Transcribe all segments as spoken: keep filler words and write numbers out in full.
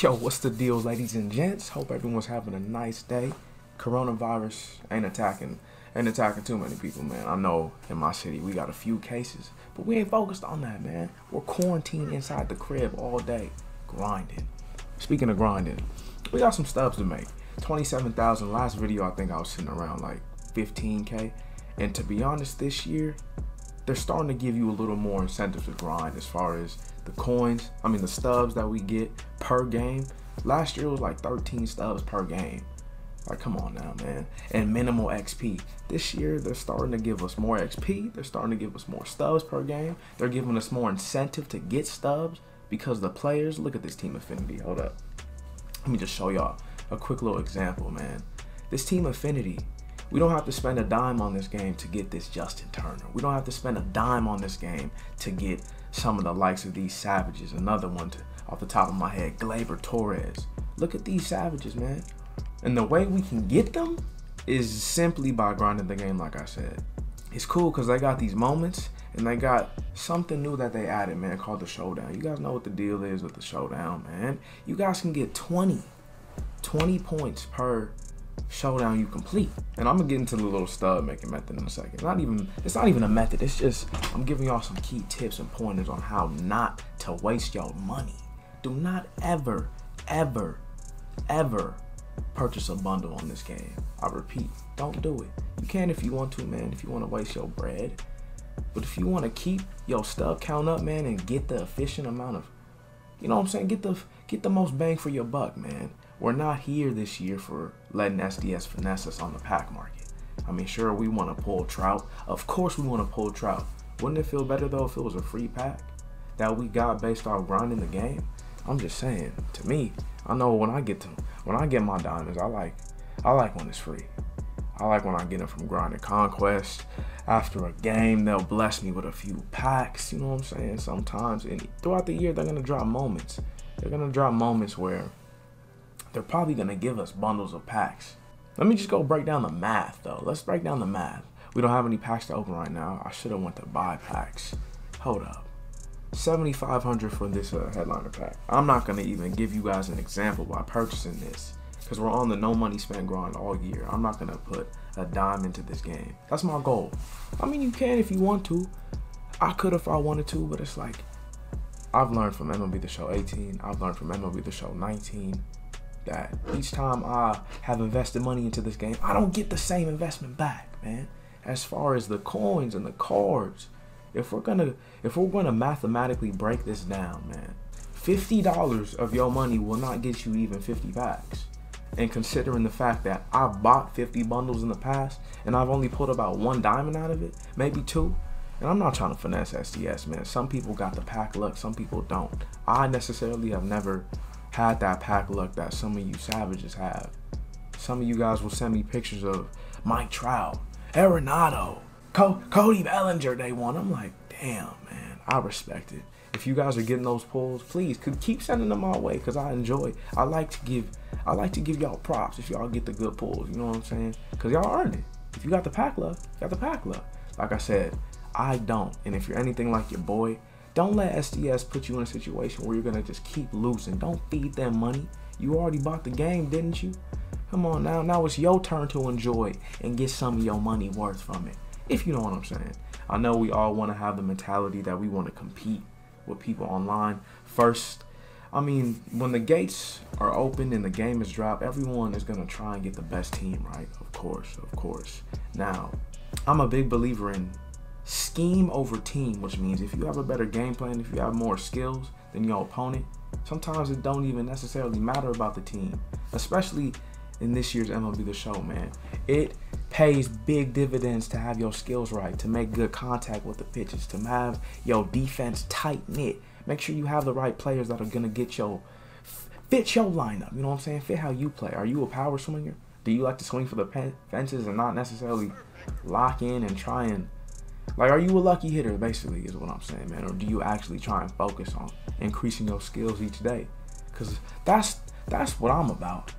Yo, what's the deal, ladies and gents? Hope everyone's having a nice day. Coronavirus ain't attacking ain't attacking too many people, man. I know in my city we got a few cases, but we ain't focused on that, man. We're quarantined inside the crib all day, grinding. Speaking of grinding, we got some stubs to make. twenty-seven thousand. Last video, I think I was sitting around like fifteen K. And to be honest, this year, they're starting to give you a little more incentive to grind as far as the coins, I mean the stubs that we get per game. Last year it was like thirteen stubs per game. Like, come on now, man. And minimal X P. This year they're starting to give us more X P. They're starting to give us more stubs per game. They're giving us more incentive to get stubs because the players, look at this team affinity, hold up. Let me just show y'all a quick little example, man. This team affinity, we don't have to spend a dime on this game to get this Justin Turner. We don't have to spend a dime on this game to get some of the likes of these savages. Another one to, off the top of my head, Gleyber Torres. Look at these savages, man. And the way we can get them is simply by grinding the game, like I said. It's cool because they got these moments and they got something new that they added, man, called the Showdown. You guys know what the deal is with the Showdown, man. You guys can get twenty points per showdown you complete, and I'm gonna get into the little stub making method in a second. Not even it's not even a method, it's just I'm giving y'all some key tips and pointers on how not to waste your money. Do not ever ever ever purchase a bundle on this game. I repeat, don't do it. You can if you want to, man, if you want to waste your bread, but if you want to keep your stub count up, man, and get the efficient amount of, you know what I'm saying, get the get the most bang for your buck, man. We're not here this year for letting S D S finesse us on the pack market. I mean, sure, we want to pull Trout. Of course we want to pull Trout. Wouldn't it feel better, though, if it was a free pack that we got based on grinding the game? I'm just saying, to me, I know when I get to when I get my diamonds, I like, I like when it's free. I like when I get them from Grinding Conquest. After a game, they'll bless me with a few packs, you know what I'm saying? Sometimes, and throughout the year, they're going to drop moments. They're going to drop moments where they're probably gonna give us bundles of packs. Let me just go break down the math though. Let's break down the math. We don't have any packs to open right now. I should have went to buy packs. Hold up. seventy-five hundred for this uh, headliner pack. I'm not gonna even give you guys an example by purchasing this because we're on the no money spent grind all year. I'm not gonna put a dime into this game. That's my goal. I mean, you can if you want to. I could if I wanted to, but it's like, I've learned from M L B The Show eighteen. I've learned from M L B The Show nineteen. That each time I have invested money into this game, I don't get the same investment back, man. As far as the coins and the cards, if we're gonna if we're gonna mathematically break this down, man, fifty dollars of your money will not get you even fifty packs. And considering the fact that I've bought fifty bundles in the past and I've only pulled about one diamond out of it, maybe two. And I'm not trying to finesse S D S, man. Some people got the pack luck, some people don't. I necessarily have never had that pack luck that some of you savages have. Some of you guys will send me pictures of Mike Trout, Arenado, Co Cody Bellinger day one. I'm like, damn, man, I respect it. If you guys are getting those pulls, please could keep sending them my way because I enjoy. I like to give, I like to give y'all props if y'all get the good pulls. You know what I'm saying? Because y'all earned it. If you got the pack luck, you got the pack luck. Like I said, I don't. And if you're anything like your boy, don't let S D S put you in a situation where you're gonna just keep losing. Don't feed them money. You already bought the game, didn't you? Come on now, now it's your turn to enjoy and get some of your money worth from it, if you know what I'm saying. I know we all wanna have the mentality that we wanna compete with people online. First, I mean, when the gates are open and the game is dropped, everyone is gonna try and get the best team, right? Of course, of course. Now, I'm a big believer in scheme over team, which means if you have a better game plan, if you have more skills than your opponent, sometimes it don't even necessarily matter about the team, especially in this year's M L B The Show, man. It pays big dividends to have your skills right, to make good contact with the pitches, to have your defense tight knit. Make sure you have the right players that are gonna get your fit your lineup. You know what I'm saying? Fit how you play. Are you a power swinger? Do you like to swing for the fences and not necessarily lock in and try and, like, are you a lucky hitter, basically, is what I'm saying, man? Or do you actually try and focus on increasing your skills each day? Because that's, that's what I'm about.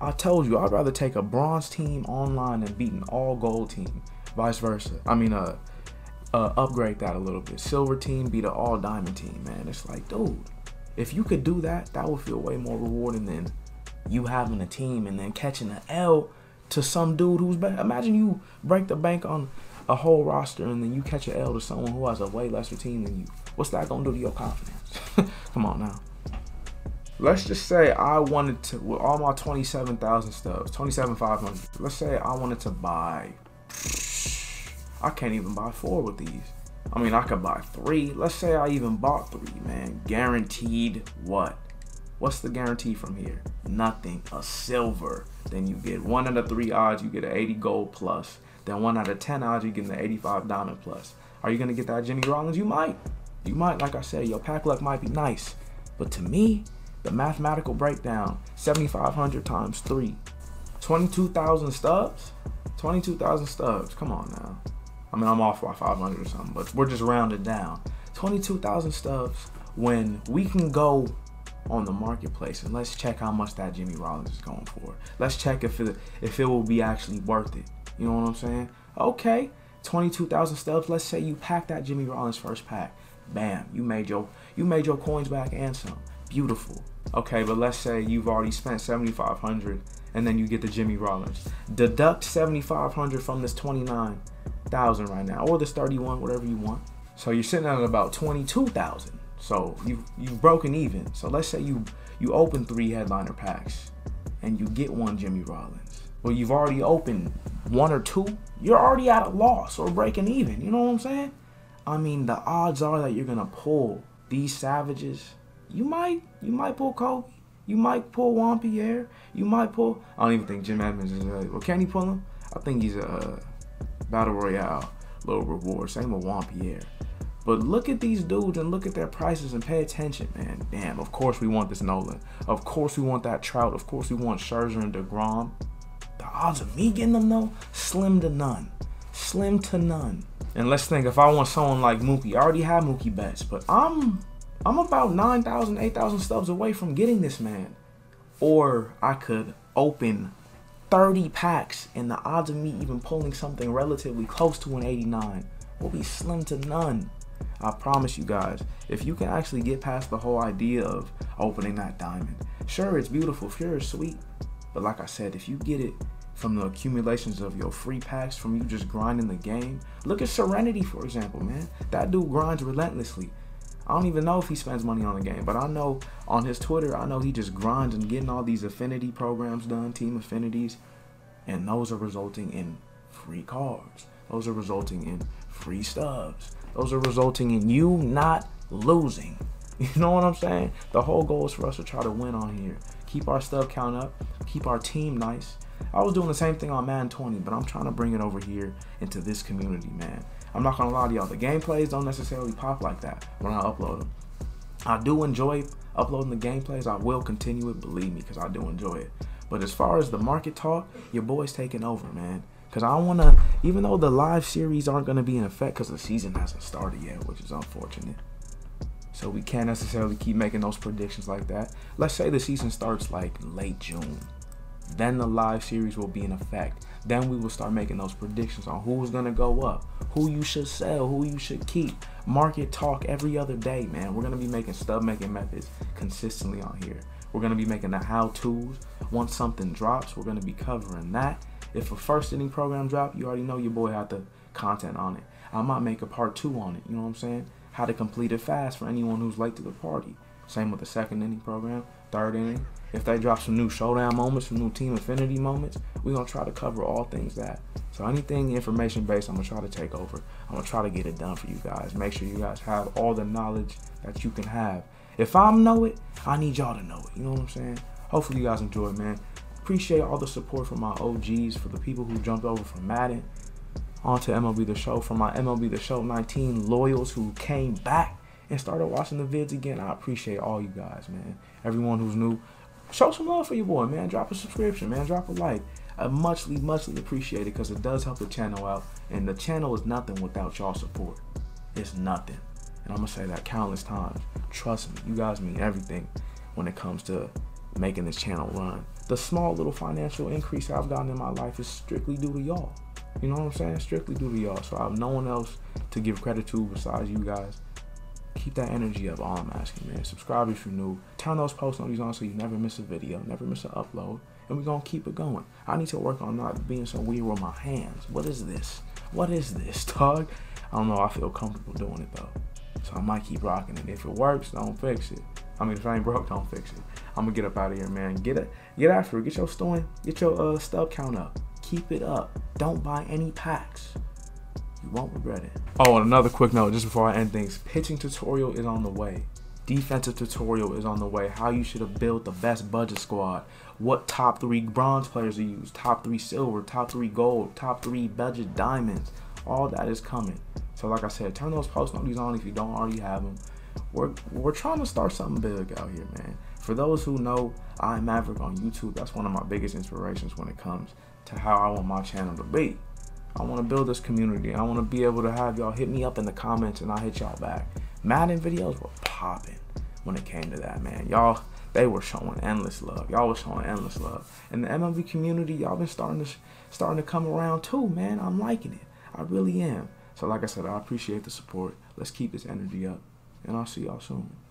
I told you, I'd rather take a bronze team online than beat an all-gold team, vice versa. I mean, uh, uh, upgrade that a little bit. Silver team beat an all-diamond team, man. It's like, dude, If you could do that, that would feel way more rewarding than you having a team and then catching an L to some dude who's better. Imagine you break the bank on a whole roster and then you catch an L to someone who has a way lesser team than you. What's that gonna do to your confidence? Come on now. Let's just say I wanted to, with all my twenty-seven thousand stubs, twenty-seven thousand five hundred, let's say I wanted to buy, I can't even buy four with these. I mean, I could buy three. Let's say I even bought three, man. Guaranteed what? What's the guarantee from here? Nothing, a silver. Then you get one out of three odds, you get an eighty gold plus. Then one out of ten odds, you get an eighty-five diamond plus. Are you gonna get that Jimmy Rollins? You might, you might, like I said, your pack luck might be nice. But to me, the mathematical breakdown, seventy-five hundred times three, twenty-two thousand stubs, twenty-two thousand stubs, come on now. I mean, I'm off by five hundred or something, but we're just rounded down. twenty-two thousand stubs when we can go on the marketplace and let's check how much that Jimmy Rollins is going for. Let's check if it, if it will be actually worth it. You know what I'm saying? Okay, twenty-two thousand stubs. Let's say you pack that Jimmy Rollins first pack. Bam, you made your, you made your coins back and some. Beautiful. Okay, but let's say you've already spent seventy-five hundred and then you get the Jimmy Rollins. Deduct seventy-five hundred from this twenty-nine thousand right now, or this thirty-one, whatever you want. So you're sitting at about twenty-two thousand. So you you've broken even. So let's say you you open three headliner packs and you get one Jimmy Rollins. Well, you've already opened one or two. You're already at a loss or breaking even. You know what I'm saying? I mean, the odds are that you're gonna pull these savages. You might you might pull Kobe. You might pull Juan Pierre. You might pull. I don't even think Jim Edmonds is. A, well, can he pull him? I think he's a uh, battle royale little reward. Same with Juan Pierre. But look at these dudes and look at their prices and pay attention, man. Damn, of course we want this Nolan. Of course we want that Trout. Of course we want Scherzer and DeGrom. The odds of me getting them, though, slim to none. Slim to none. And let's think, if I want someone like Mookie, I already have Mookie Betts, but I'm I'm about nine thousand, eight thousand stubs away from getting this man. Or I could open thirty packs and the odds of me even pulling something relatively close to an eighty-nine will be slim to none. I promise you guys, if you can actually get past the whole idea of opening that diamond, sure, it's beautiful, sure, it's sweet. But like I said, if you get it from the accumulations of your free packs, from you just grinding the game, look at Serenity, for example, man. That dude grinds relentlessly. I don't even know if he spends money on the game, but I know on his Twitter, I know he just grinds and getting all these affinity programs done, team affinities, and those are resulting in free cards. Those are resulting in free stubs. Those are resulting in you not losing. You know what I'm saying? The whole goal is for us to try to win on here. Keep our stub count up, keep our team nice. I was doing the same thing on Madden twenty, but I'm trying to bring it over here into this community, man. I'm not gonna lie to y'all, the gameplays don't necessarily pop like that when I upload them. I do enjoy uploading the gameplays. I will continue it, believe me, because I do enjoy it. But as far as the market talk, your boy's taking over, man. Because I want to, even though the live series aren't going to be in effect because the season hasn't started yet, which is unfortunate. So we can't necessarily keep making those predictions like that. Let's say the season starts like late June. Then the live series will be in effect. Then we will start making those predictions on who's going to go up, who you should sell, who you should keep. Market talk every other day, man. We're going to be making stub making methods consistently on here. We're going to be making the how-tos. Once something drops, we're going to be covering that. If a first inning program drop, you already know your boy had the content on it. I might make a part two on it. You know what I'm saying? How to complete it fast for anyone who's late to the party. Same with the second inning program, third inning. If they drop some new showdown moments, some new team affinity moments, we're going to try to cover all things that. So anything information based, I'm going to try to take over. I'm going to try to get it done for you guys. Make sure you guys have all the knowledge that you can have. If I know it, I need y'all to know it. You know what I'm saying? Hopefully you guys enjoy, man. Appreciate all the support from my O Gs, for the people who jumped over from Madden onto M L B The Show, from my M L B The Show nineteen loyals who came back and started watching the vids again. I appreciate all you guys, man. Everyone who's new, show some love for your boy, man. Drop a subscription, man. Drop a like. I muchly, muchly appreciate it because it does help the channel out. And the channel is nothing without y'all support. It's nothing. And I'm going to say that countless times. Trust me, you guys mean everything when it comes to making this channel run. The small little financial increase I've gotten in my life is strictly due to y'all. You know what I'm saying? Strictly due to y'all. So I have no one else to give credit to besides you guys. Keep that energy up, all I'm asking, man. Subscribe if you're new. Turn those post notifications on so you never miss a video, never miss an upload. And we're going to keep it going. I need to work on not being so weird with my hands. What is this? What is this, dog? I don't know. I feel comfortable doing it, though. So I might keep rocking it. If it works, don't fix it. I mean, if I ain't broke, don't fix it. I'm going to get up out of here, man. Get it. Get after it. Get your storing. Get your uh, stub count up. Keep it up. Don't buy any packs. You won't regret it. Oh, and another quick note just before I end things. Pitching tutorial is on the way. Defensive tutorial is on the way. How you should have built the best budget squad. What top three bronze players to use. Top three silver. Top three gold. Top three budget diamonds. All that is coming. So like I said, turn those post notifications on if you don't already have them. We're, we're trying to start something big out here, man. For those who know, I'm Maverick on YouTube. That's one of my biggest inspirations when it comes to how I want my channel to be. I want to build this community. I want to be able to have y'all hit me up in the comments and I'll hit y'all back. Madden videos were popping when it came to that, man. Y'all, they were showing endless love. Y'all was showing endless love. And the M L B community, y'all been starting to, starting to come around too, man. I'm liking it. I really am. So like I said, I appreciate the support. Let's keep this energy up. And I'll see y'all soon.